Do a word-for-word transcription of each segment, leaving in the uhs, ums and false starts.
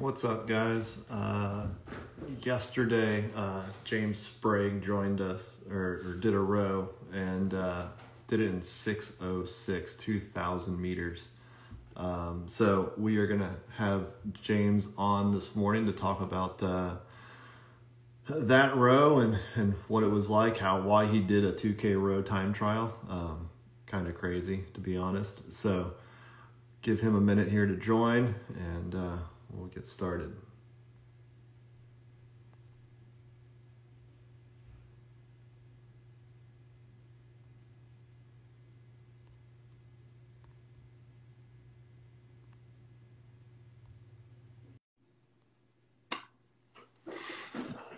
What's up, guys? Uh, yesterday, uh, James Sprague joined us, or, or did a row, and uh, did it in six oh six, two thousand meters. Um, so we are going to have James on this morning to talk about uh, that row and, and what it was like, how why he did a two K row time trial. Um, kind of crazy, to be honest. So give him a minute here to join, and Uh, we'll get started.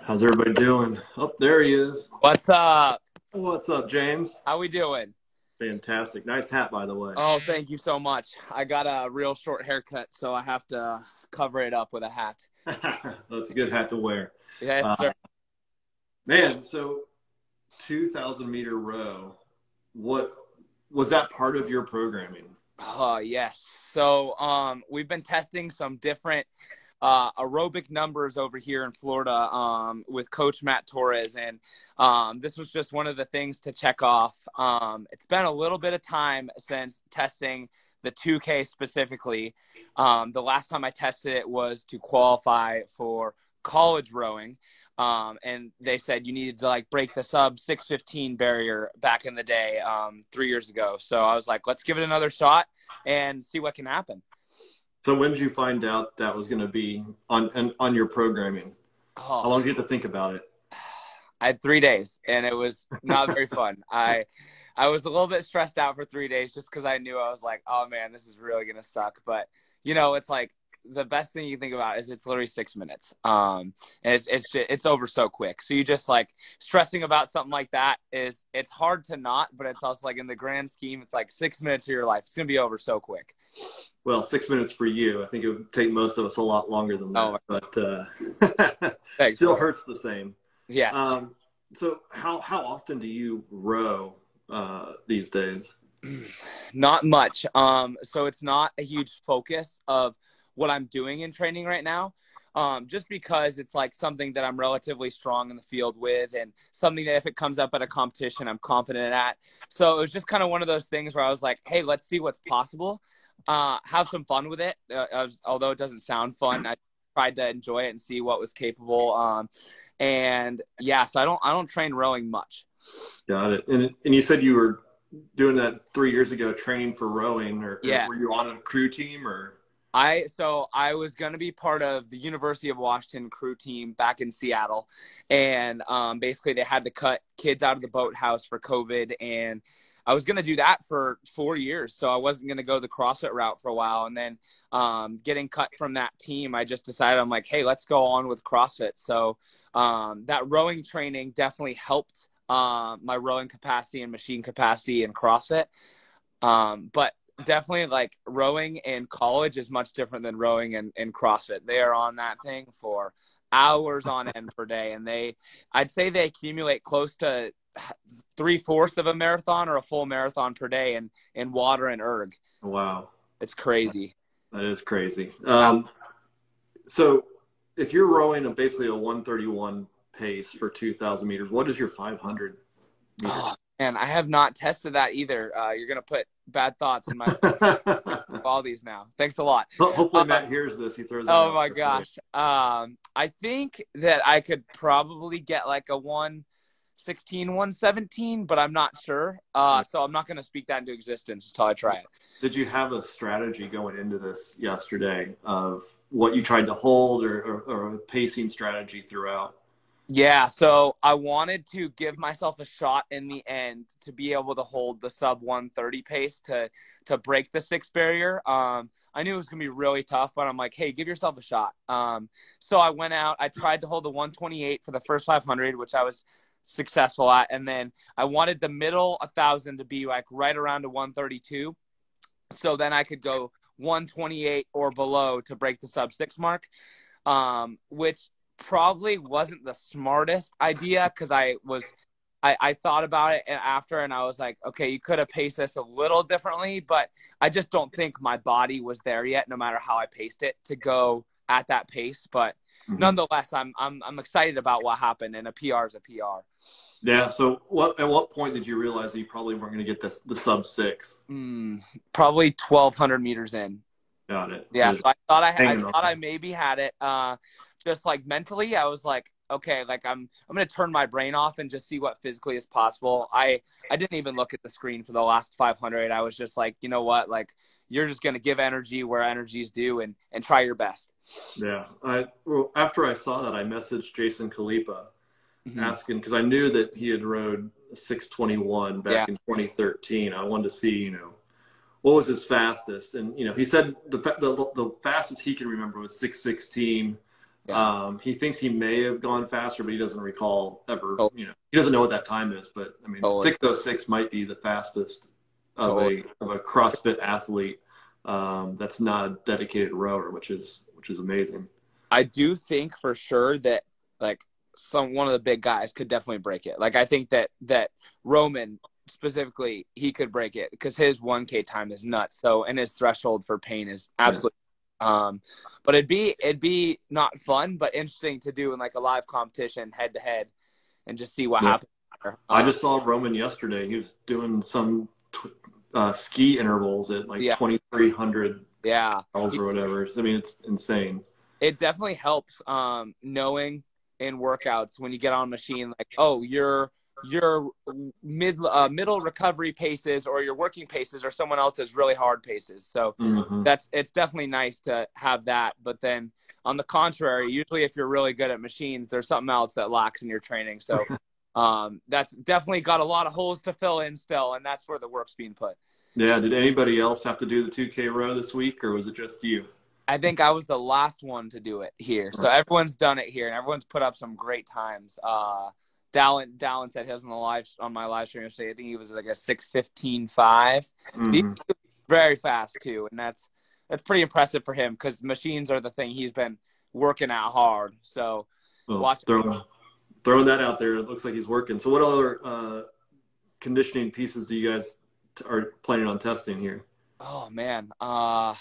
How's everybody doing? Oh, there he is. What's up? What's up, James? How we doing? Fantastic. Nice hat, by the way. Oh, thank you so much. I got a real short haircut, so I have to cover it up with a hat. That's a good hat to wear. Yes, uh, sir. Man, so two thousand meter row, what was that part of your programming? Oh, uh, yes. So um, we've been testing some different Uh, aerobic numbers over here in Florida um, with Coach Matt Torres. And um, this was just one of the things to check off. Um, it's been a little bit of time since testing the two K specifically. Um, the last time I tested it was to qualify for college rowing. Um, and they said you needed to like break the sub six fifteen barrier back in the day, um, three years ago. So I was like, let's give it another shot and see what can happen. So when did you find out that was going to be on, on, on your programming? Oh, how long did you have to think about it? I had three days, and it was not very fun. I, I was a little bit stressed out for three days just because I knew I was like, oh, man, this is really going to suck. But, you know, it's like the best thing you think about is it's literally six minutes. Um, and it's, it's, it's over so quick. So you just like stressing about something like that is it's hard to not, but it's also like in the grand scheme, it's like six minutes of your life. It's going to be over so quick. Well, six minutes for you. I think it would take most of us a lot longer than that, oh, but uh, thanks, still hurts the same. Yes. Um, so how, how often do you row uh, these days? Not much. Um, so it's not a huge focus of what I'm doing in training right now, um, just because it's like something that I'm relatively strong in the field with and something that if it comes up at a competition, I'm confident at. So it was just kind of one of those things where I was like, hey, let's see what's possible. Uh, have some fun with it. Uh, I was, although it doesn't sound fun, I tried to enjoy it and see what was capable. Um, and yeah, so I don't, I don't train rowing much. Got it. And, and you said you were doing that three years ago, training for rowing, or, yeah. or were you on a crew team or? I, so I was going to be part of the University of Washington crew team back in Seattle. And, um, basically they had to cut kids out of the boathouse for COVID, and I was going to do that for four years, so I wasn't going to go the CrossFit route for a while. And then um, getting cut from that team, I just decided, I'm like, hey, let's go on with CrossFit. So um, that rowing training definitely helped uh, my rowing capacity and machine capacity in CrossFit. Um, but definitely, like, rowing in college is much different than rowing in, in CrossFit. They are on that thing for hours on end per day, and they, I'd say they accumulate close to three-fourths of a marathon or a full marathon per day in, in water and erg. Wow. It's crazy. That is crazy. Um, so if you're rowing a, basically a one thirty-one pace for two thousand meters, what is your five hundred meters? Oh, man, I have not tested that either. Uh, you're going to put bad thoughts in my all these now. Thanks a lot. Hopefully um, Matt hears this. He throws Oh, my gosh. Um, I think that I could probably get like a one – sixteen, one seventeen, but I'm not sure. Uh, so I'm not going to speak that into existence until I try it. Did you have a strategy going into this yesterday of what you tried to hold, or, or, or a pacing strategy throughout? Yeah, so I wanted to give myself a shot in the end to be able to hold the sub one thirty pace to to break the six barrier. Um, I knew it was going to be really tough, but I'm like, hey, give yourself a shot. Um, so I went out. I tried to hold the one twenty-eight for the first five hundred, which I was – successful at, and then I wanted the middle a thousand to be like right around to one thirty-two, so then I could go one twenty-eight or below to break the sub six mark, um which probably wasn't the smartest idea, because I was I, I thought about it after, and I was like, okay, you could have paced this a little differently, but I just don't think my body was there yet, no matter how I paced it, to go at that pace. But mm-hmm. nonetheless, I'm, I'm, I'm excited about what happened, and a P R is a P R. Yeah. So what, at what point did you realize that you probably weren't going to get this, the sub six? Mm, probably twelve hundred meters in. Got it. Yeah. So, so I thought I, had, I thought I maybe had it. Uh, just like mentally, I was like, okay, like I'm, I'm going to turn my brain off and just see what physically is possible. I, I didn't even look at the screen for the last five hundred. I was just like, you know what? Like, you're just going to give energy where energy's due and, and try your best. Yeah. I, well, after I saw that, I messaged Jason Kalipa mm-hmm. asking, because I knew that he had rode six twenty-one back yeah. in twenty thirteen. I wanted to see, you know, what was his fastest? And, you know, he said the, the, the fastest he can remember was six sixteen. Yeah. Um, he thinks he may have gone faster, but he doesn't recall ever, oh. you know, he doesn't know what that time is, but I mean, totally. six oh six might be the fastest of totally. a, of a CrossFit athlete. Um, that's not a dedicated rower, which is, which is amazing. I do think for sure that like some, one of the big guys could definitely break it. Like, I think that, that Roman specifically, he could break it because his one K time is nuts. So, and his threshold for pain is absolutely yeah. Um, but it'd be, it'd be not fun, but interesting to do in like a live competition head to head and just see what yeah. happens. Um, I just saw Roman yesterday. He was doing some tw uh, ski intervals at like yeah. twenty-three hundred yeah. miles or whatever. I mean, it's insane. It definitely helps, um, knowing in workouts when you get on a machine, like, oh, you're, your mid uh, middle recovery paces or your working paces or someone else's really hard paces. So mm-hmm. that's, it's definitely nice to have that. But then on the contrary, usually if you're really good at machines, there's something else that lacks in your training. So um, that's definitely got a lot of holes to fill in still. And that's where the work's being put. Yeah. Did anybody else have to do the two K row this week, or was it just you? I think I was the last one to do it here. So everyone's done it here and everyone's put up some great times. Uh, Dallin, Dallin said he was on the live on my live stream yesterday. I think he was like a six fifteen five, mm. very fast too, and that's that's pretty impressive for him because machines are the thing he's been working at hard. So, well, watch throw, throwing that out there, it looks like he's working. So, what other uh, conditioning pieces do you guys t are planning on testing here? Oh man, uh,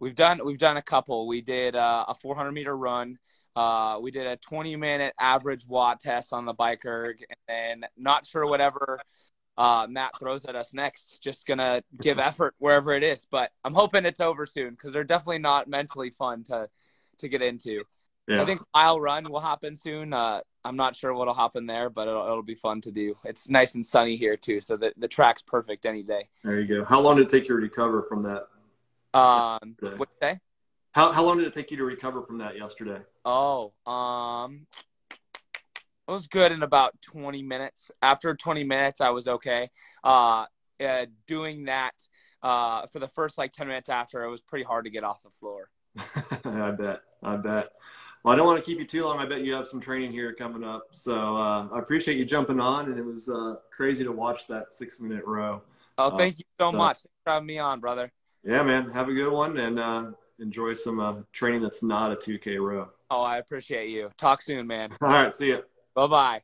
we've done we've done a couple. We did uh, a four hundred meter run. Uh, we did a twenty minute average watt test on the bike erg, and not sure whatever uh, Matt throws at us next. Just going to give effort wherever it is. But I'm hoping it's over soon because they're definitely not mentally fun to, to get into. Yeah. I think mile run will happen soon. Uh, I'm not sure what will happen there, but it'll, it'll be fun to do. It's nice and sunny here too, so the, the track's perfect any day. There you go. How long did it take you to recover from that? Um, what'd you say? How, how long did it take you to recover from that yesterday? Oh, um, it was good in about twenty minutes. After twenty minutes, I was okay. Uh, uh, doing that uh, for the first, like, ten minutes after, it was pretty hard to get off the floor. I bet. I bet. Well, I don't want to keep you too long. I bet you have some training here coming up. So uh, I appreciate you jumping on, and it was uh, crazy to watch that six minute row. Oh, thank uh, you so, so much. Thanks for having me on, brother. Yeah, man. Have a good one, and uh, enjoy some uh, training that's not a two K row. Oh, I appreciate you. Talk soon, man. All right. See ya. Bye-bye.